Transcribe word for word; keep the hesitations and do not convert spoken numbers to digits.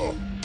Oh.